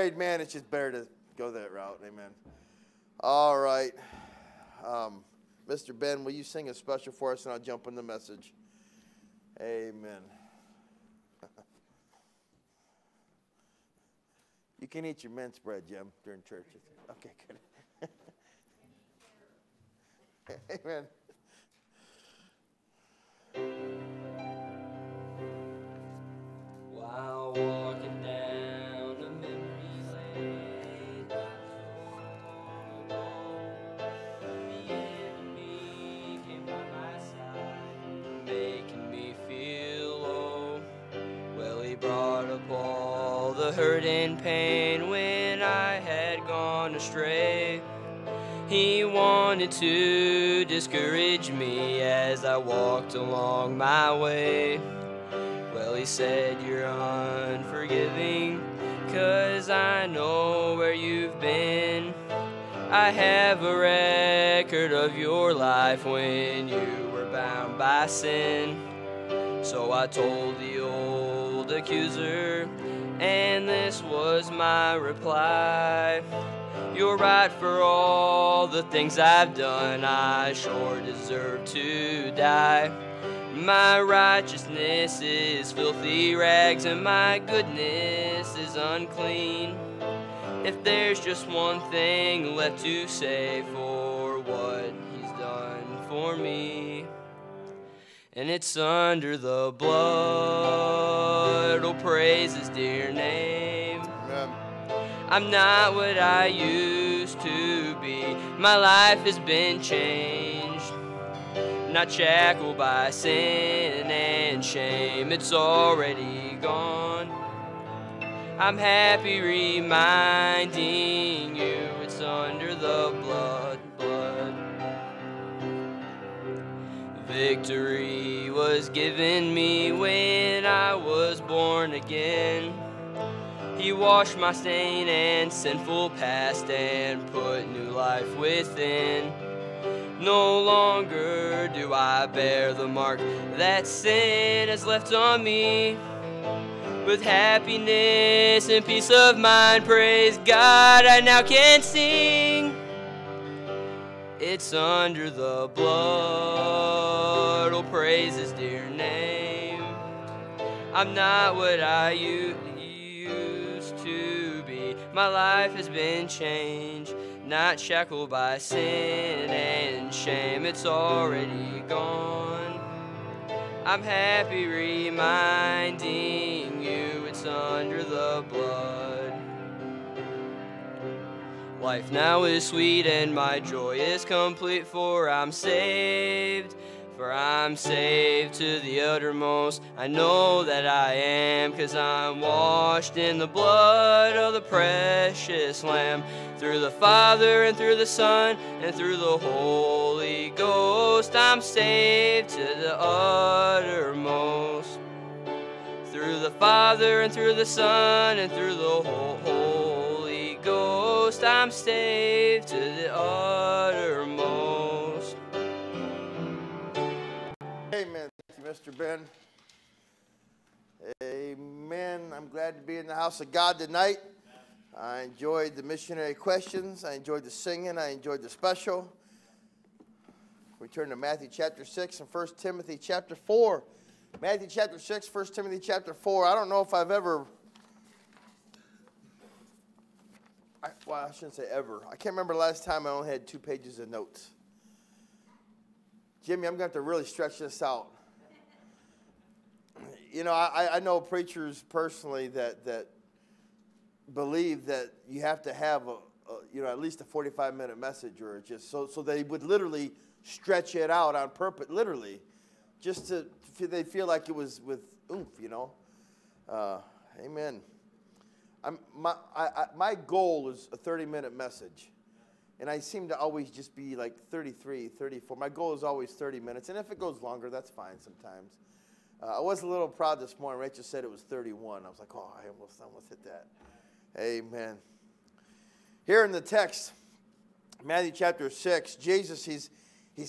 married man, it's just better to go that route. Amen. All right. Mr. Ben, will you sing a special for us, and I'll jump in the message. Amen. You can eat your mince bread, Jim, during church. Okay, good. Amen. While walking down a memory lane, not so long ago, the enemy came by my side, making me feel low. Well, he brought up all the hurt and pain when I had gone astray. He wanted to discourage me as I walked along my way. Well, he said, "You're unforgiving, 'cause I know where you've been. I have a record of your life when you were bound by sin." So I told the old accuser, and this was my reply: "You're right for all the things I've done. I sure deserve to die. My righteousness is filthy rags, and my goodness is unclean. If there's just one thing left to say for what he's done for me, and it's under the blood, oh praise his dear name. I'm not what I used to be. My life has been changed. Not shackled by sin and shame, it's already gone. I'm happy reminding you it's under the blood. Victory was given me when I was born again. He washed my stain and sinful past and put new life within. No longer do I bear the mark that sin has left on me. With happiness and peace of mind, praise God, I now can sing. It's under the blood, oh praise his dear name. I'm not what I used to be. My life has been changed. Not shackled by sin and shame, it's already gone. I'm happy reminding you it's under the blood. Life now is sweet and my joy is complete, for I'm saved to the uttermost. I know that I am, 'cause I'm washed in the blood of the precious Lamb. Through the Father and through the Son and through the Holy Ghost, I'm saved to the uttermost. Through the Father and through the Son and through the Holy Ghost, I'm saved to the uttermost. Amen. Thank you, Mr. Ben. Amen. I'm glad to be in the house of God tonight. I enjoyed the missionary questions. I enjoyed the singing. I enjoyed the special. We turn to Matthew chapter 6 and 1 Timothy chapter 4. Matthew chapter 6, 1 Timothy chapter 4. I don't know if I've ever... well, I shouldn't say ever. I can't remember the last time I only had 2 pages of notes. Jimmy, I'm going to have to really stretch this out. You know, I know preachers personally that believe that you have to have at least a 45-minute message, or just so they would literally stretch it out on purpose, literally, just to they feel like it was with oomph, you know. Amen. My goal is a 30-minute message, and I seem to always just be like 33, 34. My goal is always 30 minutes, and if it goes longer, that's fine sometimes. I was a little proud this morning. Rachel said it was 31. I was like, oh, I almost hit that. Amen. Here in the text, Matthew chapter 6, Jesus, he's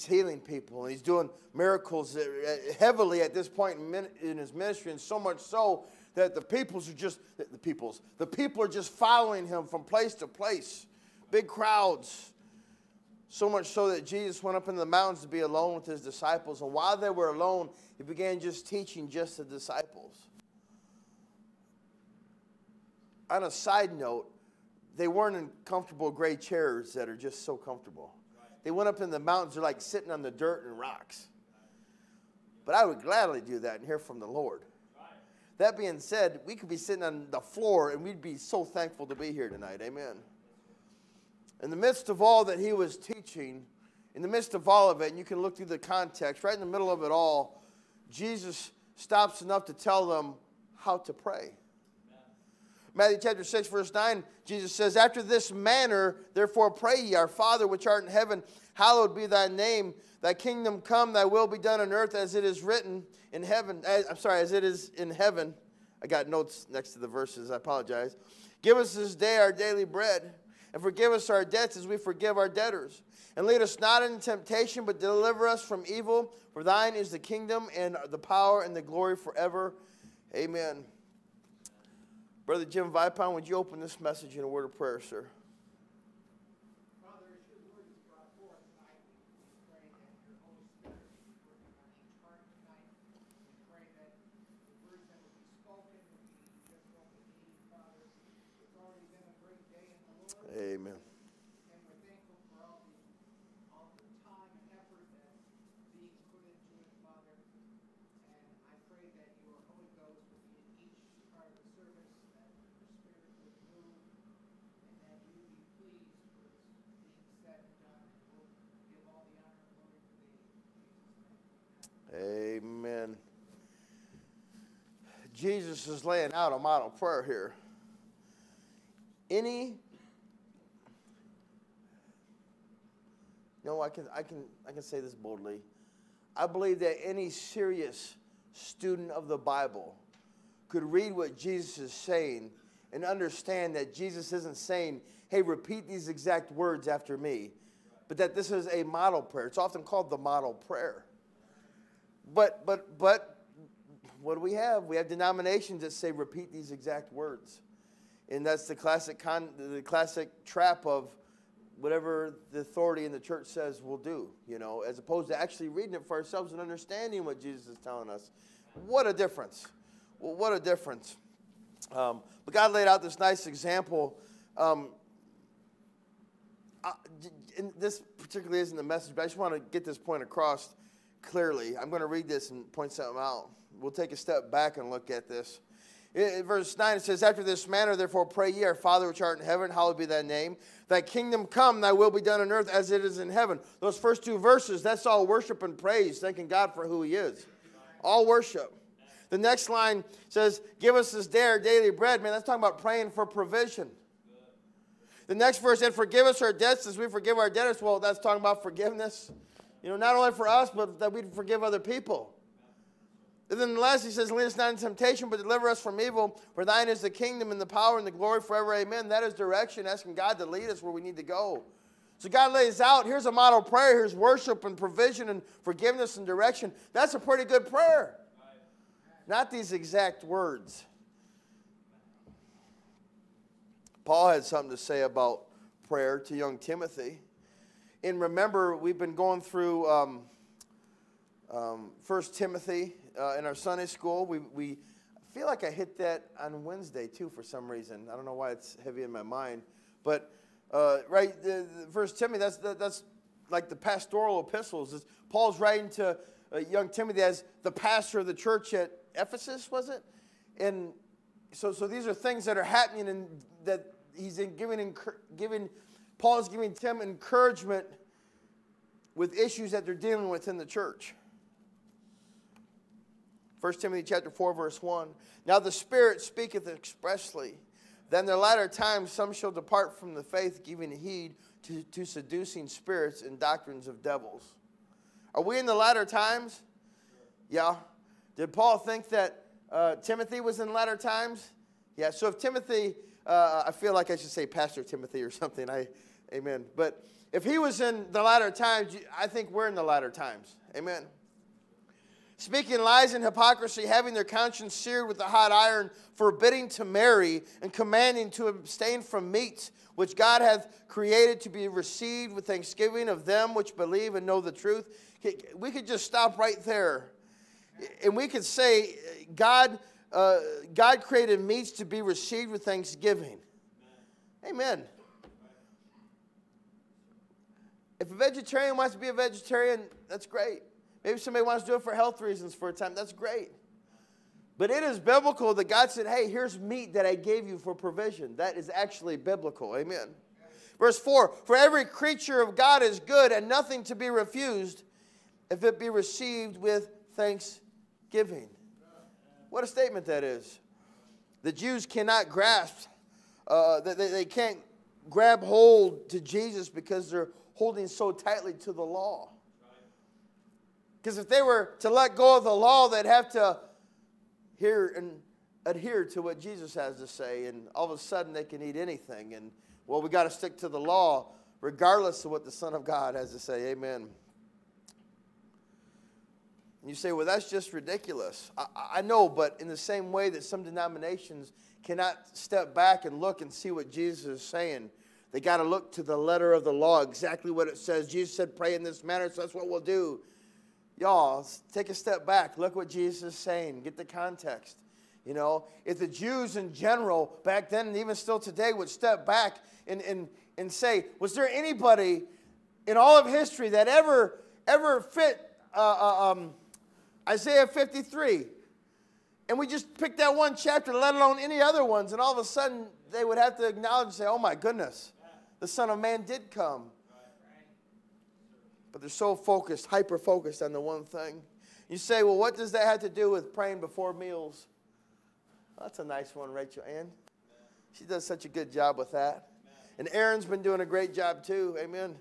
healing people, and he's doing miracles heavily at this point in his ministry, and so much so that the people are just following him from place to place. Big crowds. So much so that Jesus went up into the mountains to be alone with his disciples. And while they were alone, he began just teaching just the disciples. On a side note, they weren't in comfortable gray chairs that are just so comfortable. They went up in the mountains. They're like sitting on the dirt and rocks. But I would gladly do that and hear from the Lord. That being said, we could be sitting on the floor and we'd be so thankful to be here tonight. Amen. In the midst of all that he was teaching, in the midst of all of it, and you can look through the context, right in the middle of it all, Jesus stops enough to tell them how to pray. Amen. Matthew chapter 6, verse 9, Jesus says, "After this manner, therefore pray ye, Our Father which art in heaven, hallowed be thy name. Thy kingdom come, thy will be done on earth as it is written in heaven." As it is in heaven. I got notes next to the verses. I apologize. "Give us this day our daily bread. And forgive us our debts as we forgive our debtors. And lead us not into temptation, but deliver us from evil. For thine is the kingdom and the power and the glory forever." Amen. Brother Jim Vipon, would you open this message in a word of prayer, sir? Father, as your word is brought forth tonight, we pray that your Holy Spirit is working on each heart tonight. We pray that the words that will be spoken will be just what we need, Father. It's already been a great day in the Lord. Amen. And we're thankful for all the time and effort that being put into it, Father. And I pray that your Holy Ghost will be in each part of the service, that your Spirit would move, and that you would be pleased with being said and done. And we'll give all the honor and glory to thee. Amen. Jesus is laying out a model prayer here. I can say this boldly. I believe that any serious student of the Bible could read what Jesus is saying and understand that Jesus isn't saying, "Hey, repeat these exact words after me," but that this is a model prayer. It's often called the model prayer. But what do we have? We have denominations that say, "Repeat these exact words," and that's the classic trap of whatever the authority in the church says we'll do, you know, as opposed to actually reading it for ourselves and understanding what Jesus is telling us. What a difference. Well, what a difference. But God laid out this nice example. And this particularly isn't the message, but I just want to get this point across clearly. I'm going to read this and point something out. We'll take a step back and look at this. In verse 9 it says, "After this manner therefore pray ye, Our Father which art in heaven, hallowed be thy name. Thy kingdom come, thy will be done on earth as it is in heaven." Those first two verses, that's all worship and praise, thanking God for who he is. All worship. The next line says, "Give us this day our daily bread." Man, that's talking about praying for provision. The next verse, "And forgive us our debts as we forgive our debtors." Well, that's talking about forgiveness. You know, not only for us, but that we forgive other people. And then last, he says, "Lead us not into temptation, but deliver us from evil. For thine is the kingdom and the power and the glory forever." Amen. That is direction, asking God to lead us where we need to go. So God lays out, here's a model prayer. Here's worship and provision and forgiveness and direction. That's a pretty good prayer. Not these exact words. Paul had something to say about prayer to young Timothy. And remember, we've been going through 1 Timothy. In our Sunday school, we feel like I hit that on Wednesday, too, for some reason. I don't know why it's heavy in my mind. But, right, 1 Timothy, that's like the pastoral epistles. It's, Paul's writing to young Timothy as the pastor of the church at Ephesus, was it? And so these are things that are happening and that he's giving Paul's giving Tim encouragement with issues that they're dealing with in the church. 1 Timothy chapter 4, verse 1. "Now the Spirit speaketh expressly, that in the latter times some shall depart from the faith, giving heed to seducing spirits and doctrines of devils." Are we in the latter times? Yeah. Did Paul think that Timothy was in latter times? Yeah. So if Timothy, I feel like I should say Pastor Timothy or something. Amen. But if he was in the latter times, I think we're in the latter times. Amen. speaking lies and hypocrisy, having their conscience seared with a hot iron, forbidding to marry, and commanding to abstain from meats, which God hath created to be received with thanksgiving of them which believe and know the truth. We could just stop right there. And we could say God created meats to be received with thanksgiving. Amen. If a vegetarian wants to be a vegetarian, that's great. Maybe somebody wants to do it for health reasons for a time. That's great. But it is biblical that God said, hey, here's meat that I gave you for provision. That is actually biblical. Amen. Verse 4, for every creature of God is good and nothing to be refused if it be received with thanksgiving. What a statement that is. The Jews cannot grasp, they can't grab hold to Jesus because they're holding so tightly to the law. Because if they were to let go of the law, they'd have to hear and adhere to what Jesus has to say, and all of a sudden they can eat anything. And, well, we've got to stick to the law regardless of what the Son of God has to say. Amen. And you say, well, that's just ridiculous. I know, but in the same way that some denominations cannot step back and look and see what Jesus is saying, they got to look to the letter of the law, exactly what it says. Jesus said, pray in this manner, so that's what we'll do. Y'all, take a step back. Look what Jesus is saying. Get the context. You know, if the Jews in general back then and even still today would step back and say, was there anybody in all of history that ever fit Isaiah 53? And we just picked that one chapter, let alone any other ones, and all of a sudden they would have to acknowledge and say, oh my goodness, the Son of Man did come. But they're so focused, hyper-focused on the one thing. You say, well, what does that have to do with praying before meals? Well, that's a nice one, Rachel Ann. Amen. She does such a good job with that. Amen. And Aaron's been doing a great job too. Amen.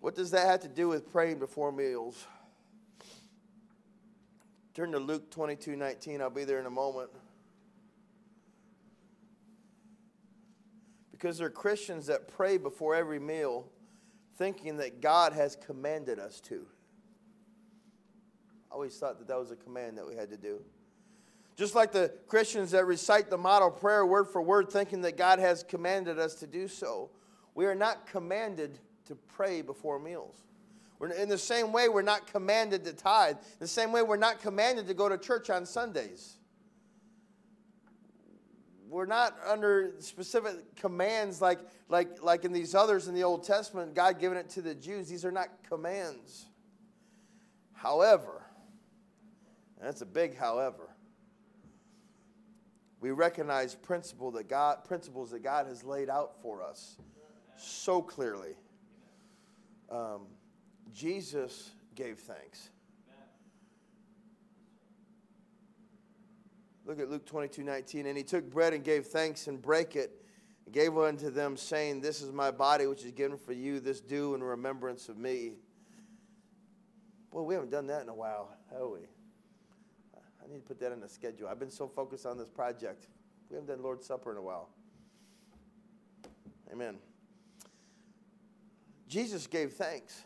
What does that have to do with praying before meals? Turn to Luke 22:19. I'll be there in a moment. Because there are Christians that pray before every meal thinking that God has commanded us to. I always thought that that was a command that we had to do. Just like the Christians that recite the model prayer word for word thinking that God has commanded us to do so. We are not commanded to pray before meals. In the same way, we're not commanded to tithe. In the same way, we're not commanded to go to church on Sundays. We're not under specific commands like in these others in the Old Testament, God giving it to the Jews. These are not commands. However, and that's a big however, we recognize principles that God has laid out for us so clearly. Jesus gave thanks. Look at Luke 22:19. And he took bread and gave thanks and brake it and gave unto them, saying, this is my body which is given for you. This do in remembrance of me. Boy, we haven't done that in a while, have we? I need to put that in the schedule. I've been so focused on this project. We haven't done Lord's Supper in a while. Amen. Jesus gave thanks.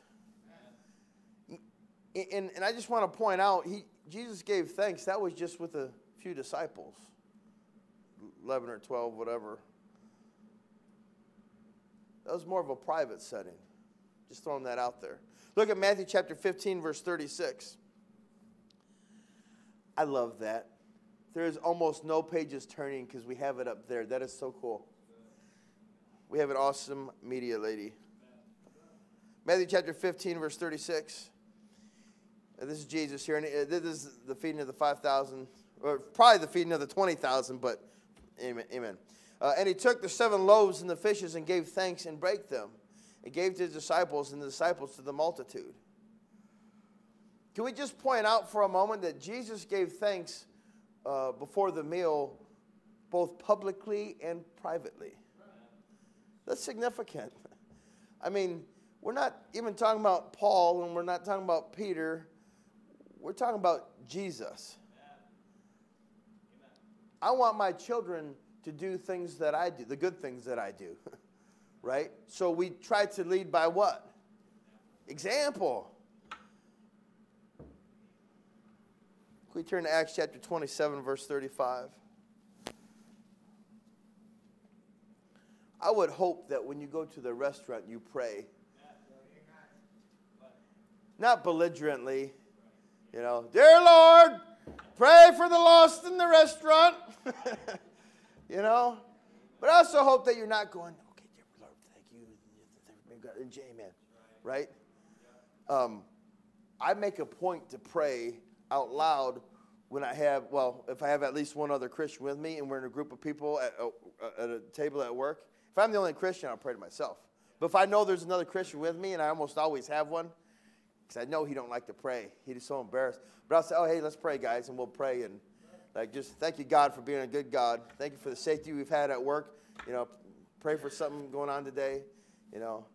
And I just want to point out, Jesus gave thanks. That was just with a few disciples, 11 or 12, whatever. That was more of a private setting. Just throwing that out there. Look at Matthew chapter 15, verse 36. I love that. There is almost no pages turning because we have it up there. That is so cool. We have an awesome media lady. Matthew chapter 15, verse 36. This is Jesus here. And this is the feeding of the 5,000. Or probably the feeding of the 20,000, but amen. Amen. And he took the 7 loaves and the fishes and gave thanks and brake them. And gave to his disciples and the disciples to the multitude. Can we just point out for a moment that Jesus gave thanks before the meal, both publicly and privately? That's significant. I mean, we're not even talking about Paul and we're not talking about Peter. We're talking about Jesus. I want my children to do things that I do, the good things that I do, right? So we try to lead by what? Example. Can we turn to Acts chapter 27, verse 35? I would hope that when you go to the restaurant, you pray. Not belligerently, you know, dear Lord, pray for the lost in the restaurant, you know. But I also hope that you're not going, okay, dear Lord, thank you, amen, right? I make a point to pray out loud when I have, well, if I have at least one other Christian with me and we're in a group of people at a table at work. If I'm the only Christian, I'll pray to myself. But if I know there's another Christian with me, and I almost always have one, because I know he don't like to pray. He's so embarrassed. But I'll say, oh, hey, let's pray, guys, and we'll pray. And like, just thank you, God, for being a good God. Thank you for the safety we've had at work. You know, pray for something going on today, you know.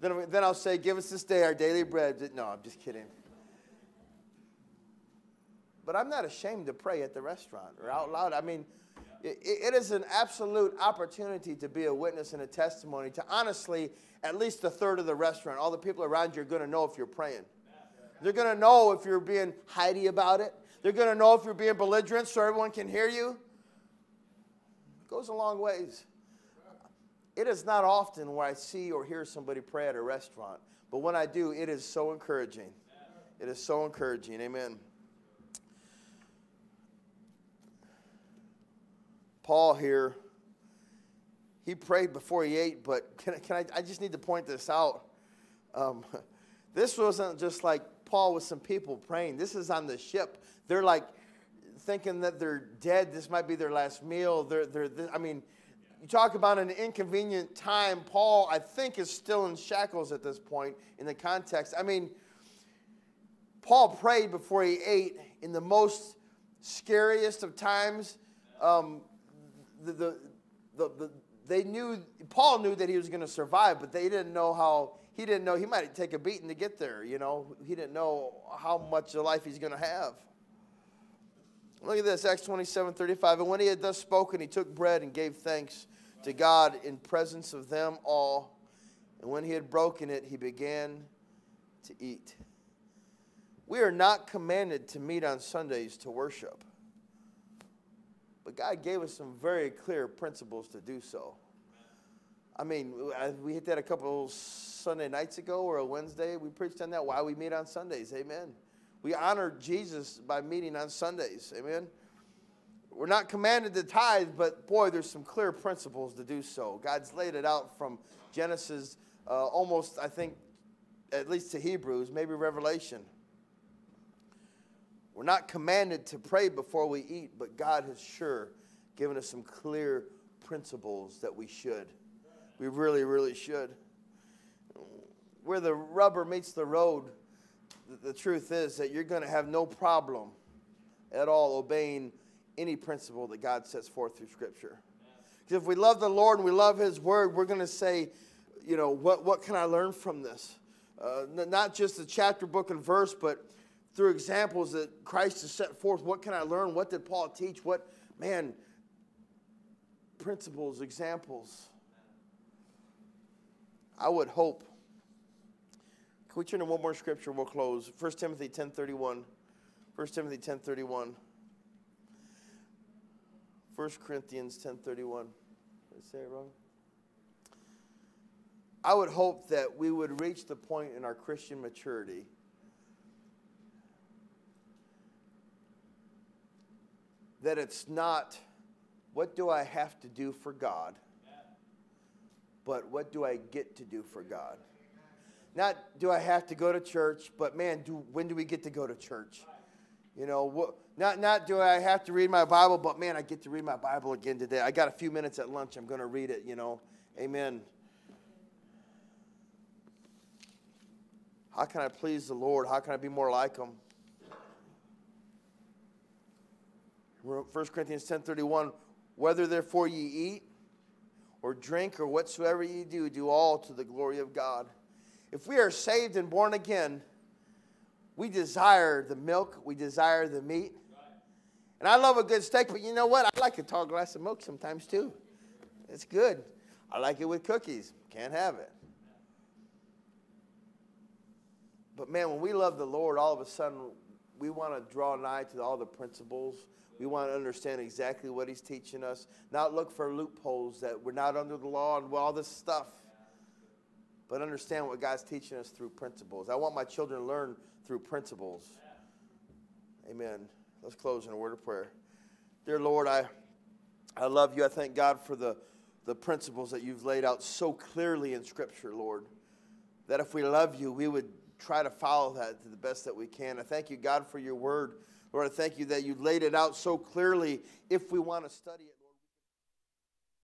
Then I'll say, give us this day our daily bread. No, I'm just kidding. But I'm not ashamed to pray at the restaurant or out loud. I mean, it is an absolute opportunity to be a witness and a testimony to honestly at least a third of the restaurant. All the people around you are going to know if you're praying. They're going to know if you're being hidey about it. They're going to know if you're being belligerent so everyone can hear you. It goes a long ways. It is not often where I see or hear somebody pray at a restaurant. But when I do, it is so encouraging. It is so encouraging. Amen. Paul here, he prayed before he ate, but I just need to point this out. This wasn't just like Paul with some people praying. This is on the ship. They're like thinking that they're dead. This might be their last meal. I mean, you talk about an inconvenient time. Paul, I think, is still in shackles at this point in the context. I mean, Paul prayed before he ate in the most scariest of times. They knew, Paul knew that he was going to survive, but they didn't know how, he didn't know, he might take a beating to get there, you know. He didn't know how much of life he's going to have. Look at this, Acts 27, 35. And when he had thus spoken, he took bread and gave thanks to God in presence of them all. And when he had broken it, he began to eat. We are not commanded to meet on Sundays to worship. But God gave us some very clear principles to do so. I mean, we hit that a couple Sunday nights ago or a Wednesday. We preached on that, why we meet on Sundays. Amen. We honor Jesus by meeting on Sundays. Amen. We're not commanded to tithe, but boy, there's some clear principles to do so. God's laid it out from Genesis almost, I think, at least to Hebrews, maybe Revelation. We're not commanded to pray before we eat, but God has sure given us some clear principles that we should. We really, really should. Where the rubber meets the road, the truth is that you're going to have no problem at all obeying any principle that God sets forth through Scripture. Because if we love the Lord and we love His Word, we're going to say, you know, what can I learn from this? Not just the chapter, book, and verse, but through examples that Christ has set forth. What can I learn? What did Paul teach? What, man, principles, examples. I would hope. Can we turn to one more scripture? We'll close. 1 Timothy 10:31. 1 Timothy 10:31. 1 Corinthians 10:31. Did I say it wrong? I would hope that we would reach the point in our Christian maturity that it's not what do I have to do for God, but what do I get to do for God? Not do I have to go to church, but man, when do we get to go to church? You know, not do I have to read my Bible, but man, I get to read my Bible again today. I got a few minutes at lunch. I'm going to read it, you know. Amen. How can I please the Lord? How can I be more like Him? 1 Corinthians 10:31, whether therefore ye eat or drink or whatsoever ye do, do all to the glory of God. If we are saved and born again, we desire the milk, we desire the meat. And I love a good steak, but you know what? I like a tall glass of milk sometimes too. It's good. I like it with cookies. Can't have it. But man, when we love the Lord, all of a sudden we want to draw nigh to all the principles. We want to understand exactly what he's teaching us, not look for loopholes that we're not under the law and all this stuff, but understand what God's teaching us through principles. I want my children to learn through principles. Amen. Let's close in a word of prayer. Dear Lord, I love you. I thank God for the principles that you've laid out so clearly in Scripture, Lord, that if we love you, we would try to follow that to the best that we can. I thank you, God, for your word. Lord, I thank you that you laid it out so clearly if we want to study it.